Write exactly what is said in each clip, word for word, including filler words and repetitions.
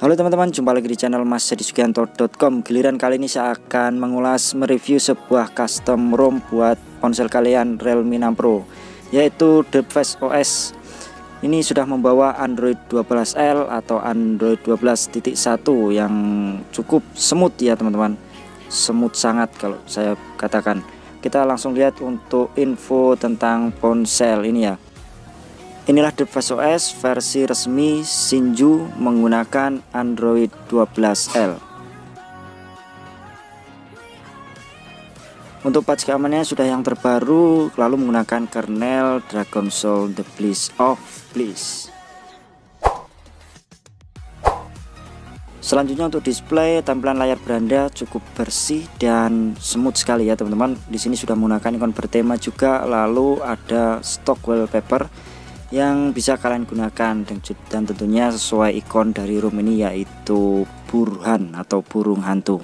Halo teman-teman, jumpa lagi di channel mas jadi sugianto dot com. Giliran kali ini saya akan mengulas mereview sebuah custom ROM buat ponsel kalian Realme enam Pro, yaitu Derpfest O S. Ini sudah membawa Android twelve L atau Android twelve titik satu yang cukup smooth ya teman-teman. Smooth sangat kalau saya katakan. Kita langsung lihat untuk info tentang ponsel ini ya. Inilah Derpfest O S versi resmi Shinju menggunakan Android twelve L. Untuk patch keamanannya sudah yang terbaru, lalu menggunakan kernel Dragon Soul the Bliss of Bliss. Selanjutnya untuk display, tampilan layar beranda cukup bersih dan smooth sekali ya teman-teman. Di sini sudah menggunakan ikon bertema juga, lalu ada stock wallpaper yang bisa kalian gunakan dan tentunya sesuai ikon dari ROM ini, yaitu burhan atau burung hantu.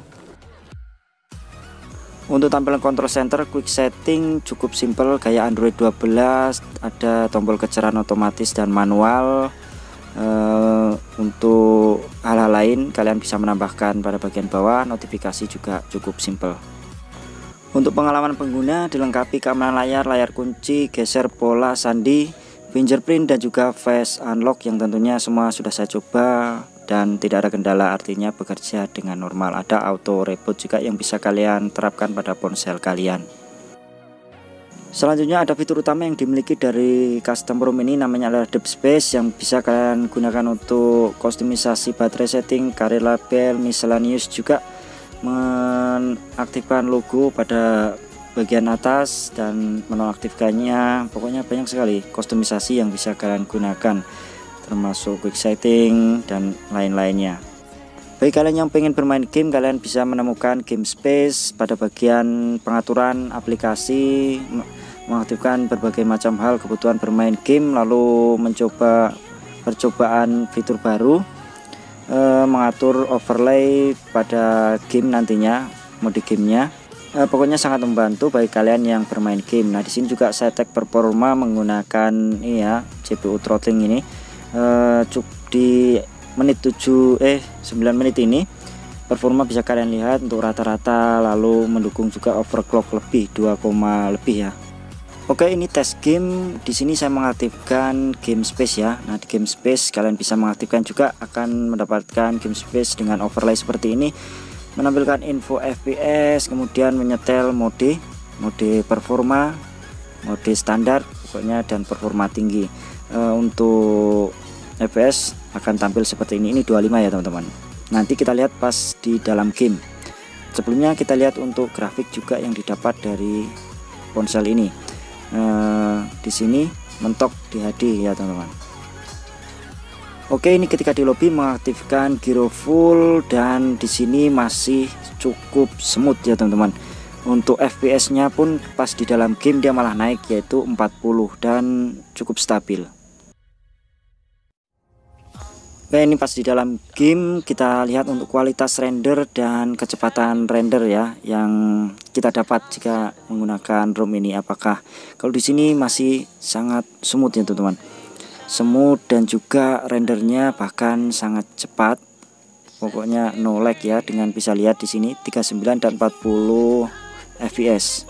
Untuk tampilan control center, quick setting cukup simple gaya Android twelve, ada tombol kecerahan otomatis dan manual. Uh, untuk hal-hal lain kalian bisa menambahkan pada bagian bawah. Notifikasi juga cukup simple. Untuk pengalaman pengguna dilengkapi keamanan layar, layar kunci, geser pola sandi, fingerprint dan juga face unlock yang tentunya semua sudah saya coba dan tidak ada kendala, artinya bekerja dengan normal. Ada auto reboot juga yang bisa kalian terapkan pada ponsel kalian. Selanjutnya ada fitur utama yang dimiliki dari custom ROM ini, namanya adalah Derpspace, yang bisa kalian gunakan untuk kustomisasi baterai setting, karir label, miscellaneous, juga mengaktifkan logo pada bagian atas dan menonaktifkannya. Pokoknya banyak sekali kustomisasi yang bisa kalian gunakan, termasuk quick setting dan lain-lainnya. Bagi kalian yang pengen bermain game, kalian bisa menemukan game space pada bagian pengaturan aplikasi, mengaktifkan berbagai macam hal kebutuhan bermain game, lalu mencoba percobaan fitur baru, e, mengatur overlay pada game nantinya, mode gamenya. Eh, pokoknya sangat membantu bagi kalian yang bermain game. Nah, di sini juga saya tag performa menggunakan ini ya, C P U throttling ini. Eh, di menit tujuh eh sembilan menit ini performa bisa kalian lihat untuk rata-rata, lalu mendukung juga overclock lebih dua, lebih ya. Oke, ini tes game. Di sini saya mengaktifkan game space ya. Nah, di game space kalian bisa mengaktifkan juga, akan mendapatkan game space dengan overlay seperti ini. Menampilkan info F P S, kemudian menyetel mode mode performa, mode standar pokoknya, dan performa tinggi. E, untuk F P S akan tampil seperti ini, ini dua puluh lima ya teman-teman. Nanti kita lihat pas di dalam game. Sebelumnya kita lihat untuk grafik juga yang didapat dari ponsel ini. E, di sini mentok di H D ya teman-teman. Oke, ini ketika di lobby mengaktifkan gyro full dan di sini masih cukup smooth ya teman-teman. Untuk F P S-nya pun pas di dalam game dia malah naik, yaitu empat puluh dan cukup stabil. Oke, ini pas di dalam game. Kita lihat untuk kualitas render dan kecepatan render ya yang kita dapat jika menggunakan ROM ini. Apakah kalau di sini masih sangat smooth ya teman-teman. Smooth dan juga rendernya bahkan sangat cepat, pokoknya no lag ya, dengan bisa lihat di sini tiga puluh sembilan dan empat puluh F P S.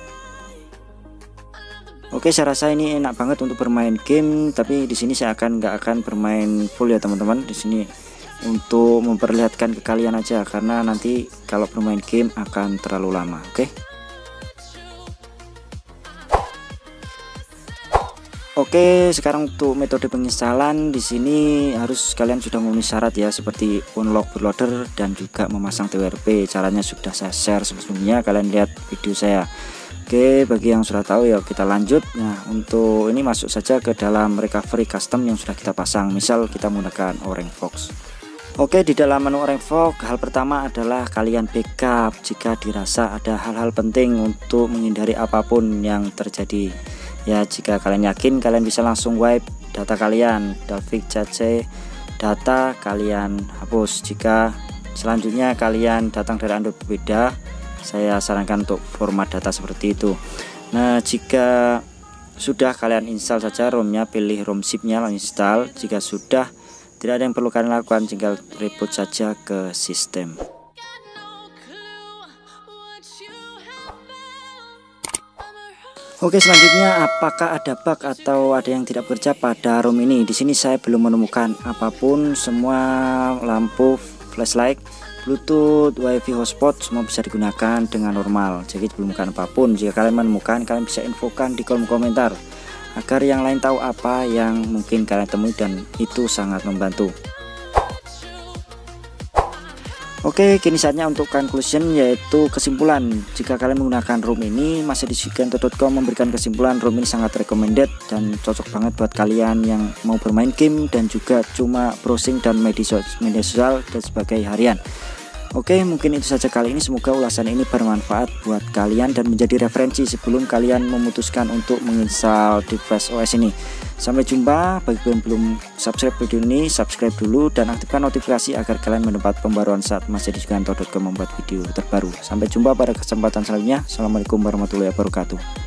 Oke, saya rasa ini enak banget untuk bermain game, tapi di sini saya akan nggak akan bermain full ya teman-teman. Di sini untuk memperlihatkan ke kalian aja, karena nanti kalau bermain game akan terlalu lama. Oke. Oke, sekarang untuk metode penginstalan, di sini harus kalian sudah memenuhi syarat ya, seperti unlock bootloader dan juga memasang T W R P. Caranya sudah saya share sebelumnya, kalian lihat video saya. Oke, bagi yang sudah tahu ya kita lanjut. Nah, untuk ini masuk saja ke dalam recovery custom yang sudah kita pasang. Misal kita menggunakan Orange Fox. Oke, di dalam menu Orange Fox, hal pertama adalah kalian backup jika dirasa ada hal-hal penting untuk menghindari apapun yang terjadi. Ya, jika kalian yakin kalian bisa langsung wipe data kalian, Dalvik cache data kalian hapus. Jika selanjutnya kalian datang dari Android berbeda, saya sarankan untuk format data seperti itu. Nah, jika sudah kalian install saja ROM-nya, pilih ROM zip-nya lalu install. Jika sudah, Tidak ada yang perlu kalian lakukan, tinggal reboot saja ke sistem. Oke, selanjutnya apakah ada bug atau ada yang tidak bekerja pada ROM ini? Di sini saya belum menemukan apapun, semua lampu flashlight, Bluetooth, Wi-Fi hotspot semua bisa digunakan dengan normal. Jadi belum menemukan apapun. Jika kalian menemukan, kalian bisa infokan di kolom komentar agar yang lain tahu apa yang mungkin kalian temui, dan itu sangat membantu. Oke, kini saatnya untuk conclusion, yaitu kesimpulan. Jika kalian menggunakan ROM ini, masih di Gento dot com memberikan kesimpulan ROM ini sangat recommended dan cocok banget buat kalian yang mau bermain game dan juga cuma browsing dan media sosial dan sebagai harian. Oke, mungkin itu saja kali ini. Semoga ulasan ini bermanfaat buat kalian dan menjadi referensi sebelum kalian memutuskan untuk menginstal Derpfest O S ini. Sampai jumpa. Bagi yang belum subscribe video ini, subscribe dulu dan aktifkan notifikasi agar kalian mendapat pembaruan saat masih di Gento dot com membuat video terbaru. Sampai jumpa pada kesempatan selanjutnya. Assalamualaikum warahmatullahi wabarakatuh.